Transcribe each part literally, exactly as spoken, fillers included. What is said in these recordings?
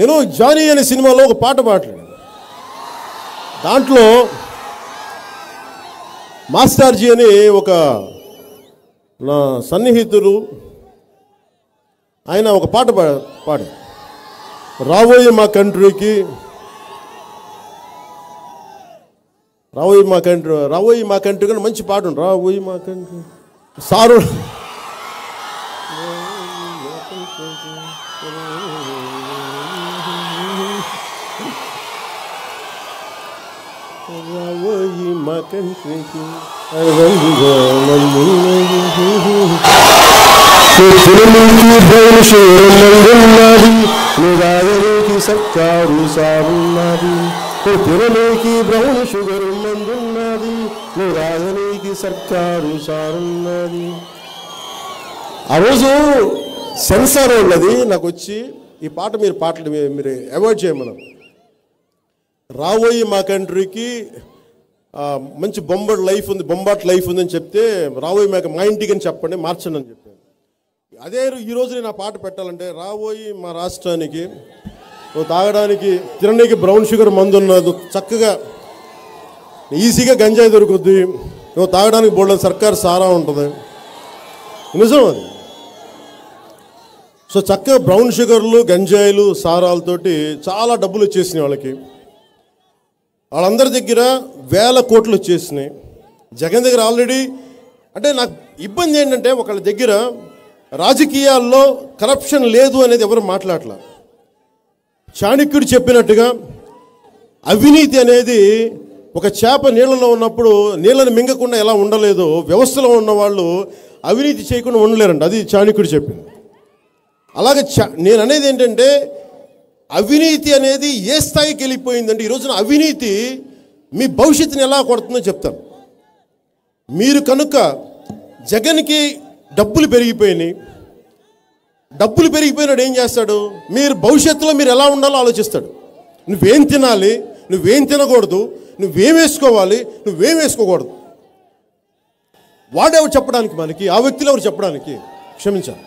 నేను జానీ అనే సినిమాలో ఒక పాట పాడాను. దాంట్లో మాస్టర్జీ అని ఒక నా సన్నిహితుడు, ఆయన ఒక పాట పా పాడారు రాబోయే మా కంట్రీకి రాబోయే మా కంట్రీ రాబోయే మా కంట్రీ కానీ మంచి పాట ఉంది. రాబోయే మా country sir I can think I want to go on so sirumiki bhaishi nangunadi niragaveki sakkaru sabunnadi so sirumiki bhaishi nangunadi niragaveki sakkaru sabunnadi aa roju sensor ulladi naaku vachi ee paata meer paatlu meer avoid cheyamanu రాబోయే మా కంట్రీకి మంచి బొంబాట్ life ఉంది బొంబాట్ life ఉందని చెప్తే రాబోయే మా మా ఇంటికి అని చెప్పండి మార్చండి అని చెప్పాను. అదే ఈరోజు నేను ఆ పాట పెట్టాలంటే రాబోయే మా రాష్ట్రానికి తాగడానికి తినడానికి బ్రౌన్ షుగర్ మందు ఉన్నది, చక్కగా ఈజీగా గంజాయి దొరుకుద్ది, నువ్వు తాగడానికి బోర్డు సర్కారు సారా ఉంటుంది, నిజం అది. సో చక్కగా బ్రౌన్ షుగర్లు గంజాయిలు సారాలతోటి చాలా డబ్బులు వచ్చేసినాయి వాళ్ళకి, వాళ్ళందరి దగ్గర వేల కోట్లు వచ్చేసినాయి. జగన్ దగ్గర ఆల్రెడీ అంటే నాకు ఇబ్బంది ఏంటంటే ఒకళ్ళ దగ్గర రాజకీయాల్లో కరప్షన్ లేదు అనేది ఎవరు మాట్లాడలే. చాణక్యుడు చెప్పినట్టుగా అవినీతి అనేది ఒక చేప నీళ్ళలో ఉన్నప్పుడు నీళ్ళని మింగకుండా ఎలా ఉండలేదో వ్యవస్థలో ఉన్నవాళ్ళు అవినీతి చేయకుండా ఉండలేరండి, అది చాణక్యుడు చెప్పింది. అలాగే చ నేను అనేది ఏంటంటే అవినీతి అనేది ఏ స్థాయికి వెళ్ళిపోయిందంటే ఈరోజున అవినీతి మీ భవిష్యత్తుని ఎలా కొడుతుందో చెప్తాను. మీరు కనుక జగన్కి డబ్బులు పెరిగిపోయినాయి, డబ్బులు పెరిగిపోయినాడు ఏం చేస్తాడు, మీరు భవిష్యత్తులో మీరు ఎలా ఉండాలో ఆలోచిస్తాడు. నువ్వేం తినాలి, నువ్వేం తినకూడదు, నువ్వేం వేసుకోవాలి, నువ్వేం వేసుకోకూడదు, వాడెవరు చెప్పడానికి మనకి, ఆ వ్యక్తులు ఎవరు చెప్పడానికి, క్షమించాలి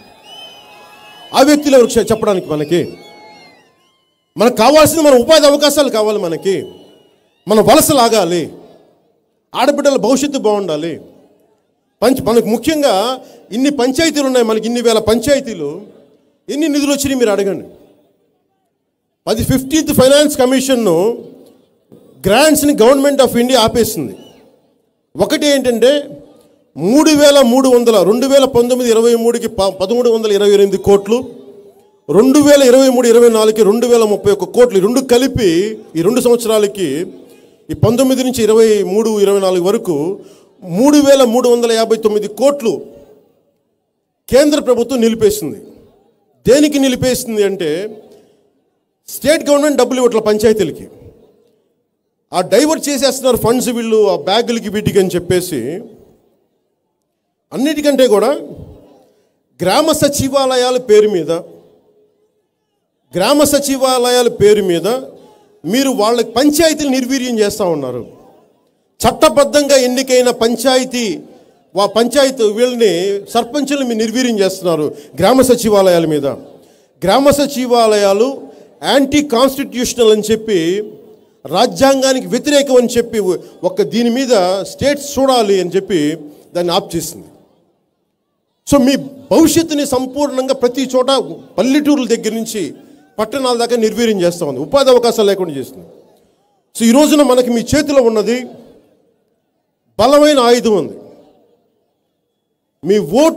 ఆ వ్యక్తులు ఎవరు చెప్పడానికి మనకి, మనకు కావాల్సింది మన ఉపాధి అవకాశాలు కావాలి, మనకి మన వలసలాగాలి, ఆడబిడ్డల భవిష్యత్తు బాగుండాలి. పంచ మనకు ముఖ్యంగా ఇన్ని పంచాయతీలు ఉన్నాయి, మనకి ఇన్ని వేల పంచాయతీలు, ఎన్ని నిధులు వచ్చినాయి మీరు అడగండి. పది ఫిఫ్టీన్త్ ఫైనాన్స్ కమిషన్ను గ్రాంట్స్ని గవర్నమెంట్ ఆఫ్ ఇండియా ఆపేస్తుంది. ఒకటి ఏంటంటే మూడు వేల మూడు వందల రెండు వేల పంతొమ్మిది ఇరవై మూడుకి ప పదమూడు వందల ఇరవై ఎనిమిది కోట్లు, రెండు వేల ఇరవై మూడు ఇరవై నాలుగుకి రెండు వేల ముప్పై ఒక్క కోట్లు, రెండు కలిపి ఈ రెండు సంవత్సరాలకి ఈ పంతొమ్మిది నుంచి ఇరవై మూడు ఇరవై నాలుగు వరకు మూడు వేల మూడు వందల యాభై తొమ్మిది కోట్లు కేంద్ర ప్రభుత్వం నిలిపేసింది. దేనికి నిలిపేసింది అంటే స్టేట్ గవర్నమెంట్ డబ్బులు ఇవ్వట్ల పంచాయతీలకి, ఆ డైవర్ట్ చేసేస్తున్నారు ఫండ్స్ వీళ్ళు ఆ బ్యాగులకి వీటికి అని చెప్పేసి. అన్నిటికంటే కూడా గ్రామ సచివాలయాల పేరు మీద గ్రామ సచివాలయాల పేరు మీద మీరు వాళ్ళ పంచాయతీలు నిర్వీర్యం చేస్తూ ఉన్నారు. చట్టబద్ధంగా ఎన్నికైన పంచాయతీ వా పంచాయతీ వీళ్ళని సర్పంచులను మీరు నిర్వీర్యం చేస్తున్నారు గ్రామ సచివాలయాల మీద. గ్రామ సచివాలయాలు యాంటీ కాన్స్టిట్యూషనల్ అని చెప్పి, రాజ్యాంగానికి వ్యతిరేకం అని చెప్పి, ఒక దీని మీద స్టేట్స్ చూడాలి అని చెప్పి దాన్ని ఆప్ చేసింది. సో మీ భవిష్యత్తుని సంపూర్ణంగా ప్రతి చోట పల్లెటూరుల దగ్గర నుంచి పట్టణాల దాకా నిర్వీర్యం చేస్తూ ఉంది, ఉపాధి అవకాశాలు లేకుండా చేస్తుంది. సో ఈ రోజున మనకి మీ చేతిలో ఉన్నది బలమైన ఆయుధం ఉంది, మీ ఓటు